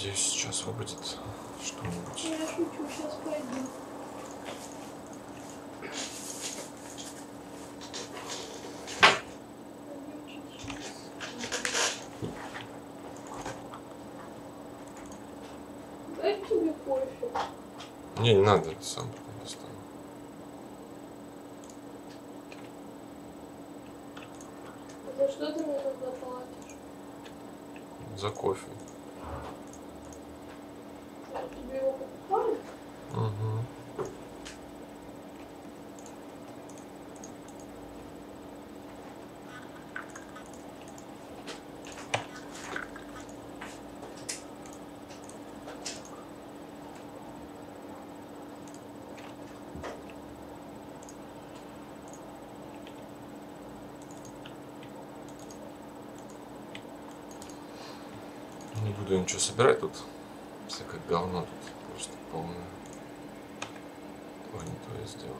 Надеюсь, сейчас выпадет что-нибудь. Я шучу, сейчас пойду. Дай тебе кофе. Не, не надо, это сам потом достану. За что ты мне тогда платишь? За кофе. Тебе его покупали? Угу. Не буду я ничего собирать тут. Всякое говно тут просто полное. То не то я сделал.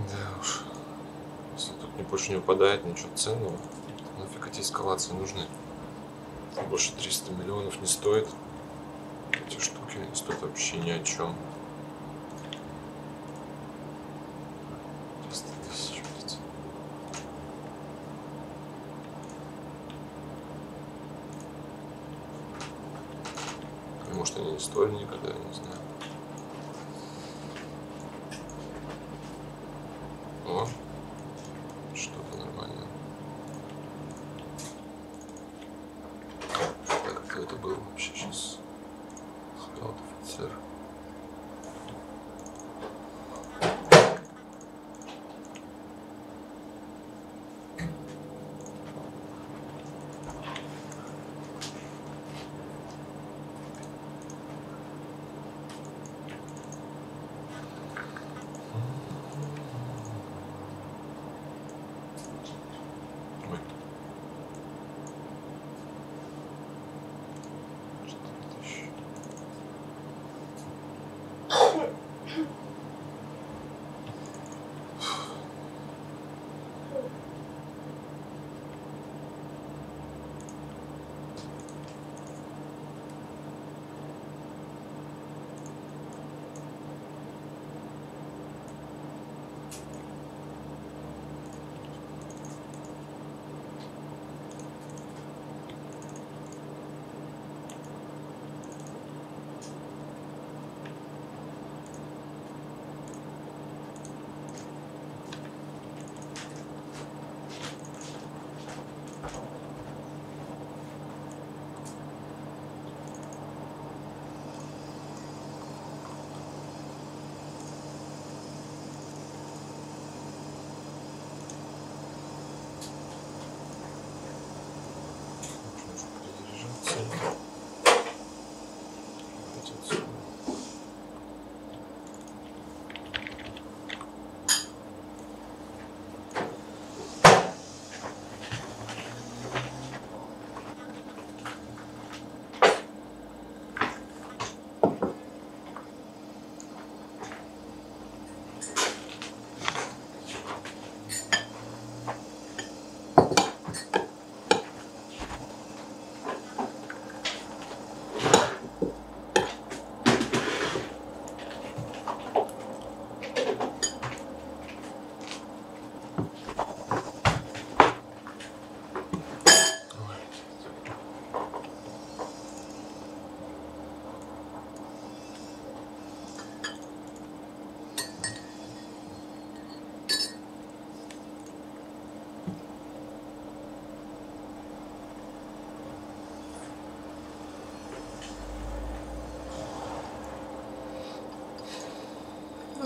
Да уж, если тут не больше не выпадает ничего ценного, нафиг эти эскалации нужны. Больше 300 миллионов не стоит. Эти штуки не стоят вообще ни о чем. 300 000, блядь. Может, они не стоили никогда, я не знаю. Что-то нормальное. Так, кто это был вообще сейчас? Хвалт офицер.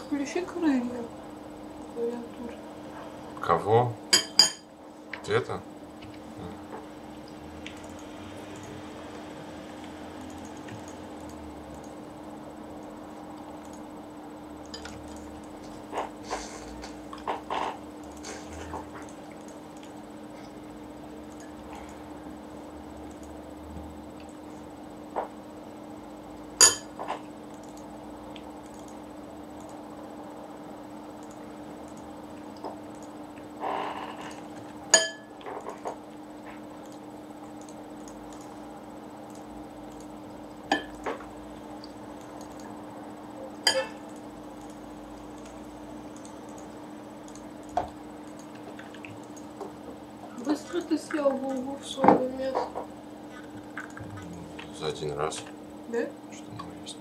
Включи клавиатуру. Кого? Где-то? Ты съел булгур в свое мясо? За один раз. Да? Что оно есть?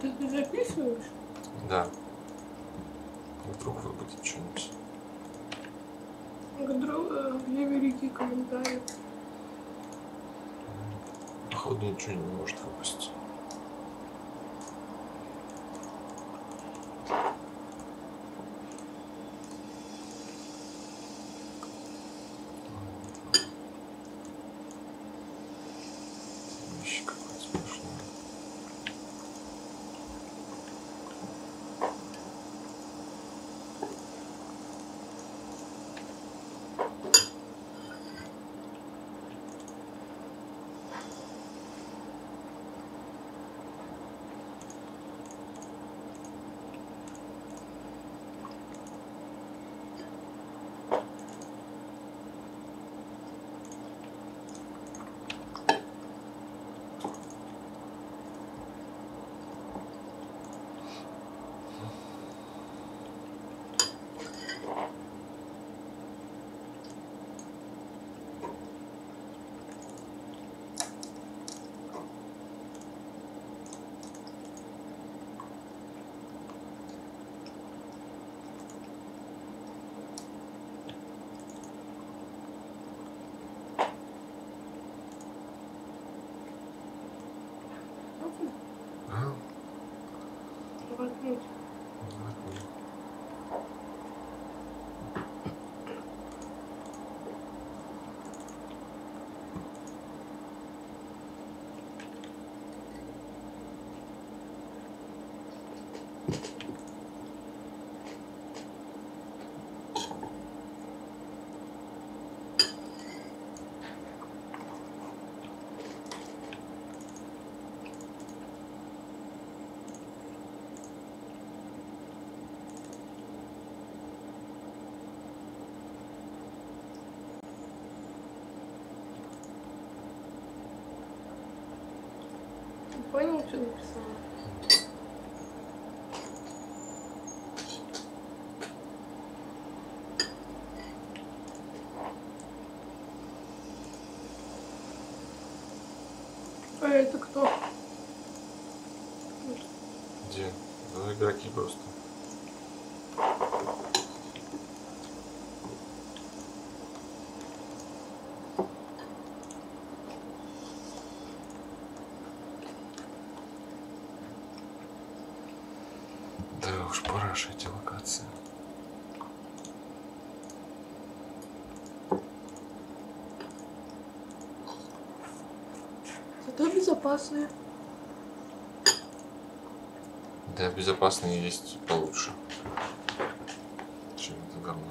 Ты записываешь? Да. Вдруг выпадет что-нибудь. Где великий комментарий? Походу ничего не может выпустить. что написала? А это кто? Где? Ну, игроки просто. Да уж, пора же эти локации. Зато безопасные. Да, безопасные есть получше, чем это говно.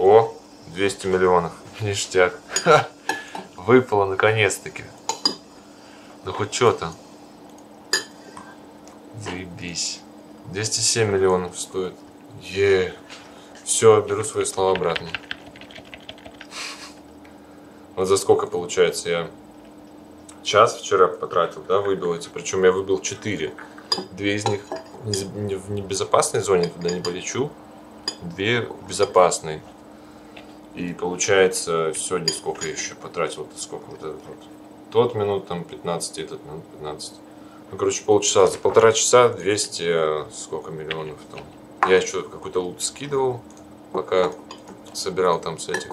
О, 200 миллионов. Ништяк. Выпало наконец-таки. Ну хоть что-то. Заебись. 207 миллионов стоит. Е. Все, беру свои слова обратно. Вот за сколько получается я час вчера потратил, да, выбил эти. Причем я выбил 4. Две из них в небезопасной зоне, туда не полечу. Две в безопасной. И получается, сегодня сколько я еще потратил, сколько вот этот вот. Тот минут там 15, этот минут 15. Ну, короче, полчаса. За полтора часа 200, сколько миллионов там. Я еще какой-то лут скидывал, пока собирал там с этих.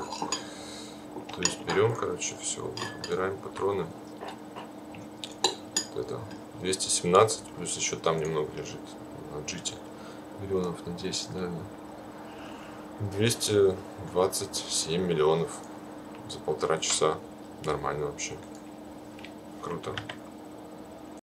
То есть берем, короче, все, убираем патроны. Вот это 217, плюс еще там немного лежит на джите. Миллионов на 10, наверное. 227 миллионов за полтора часа. Нормально вообще. Круто.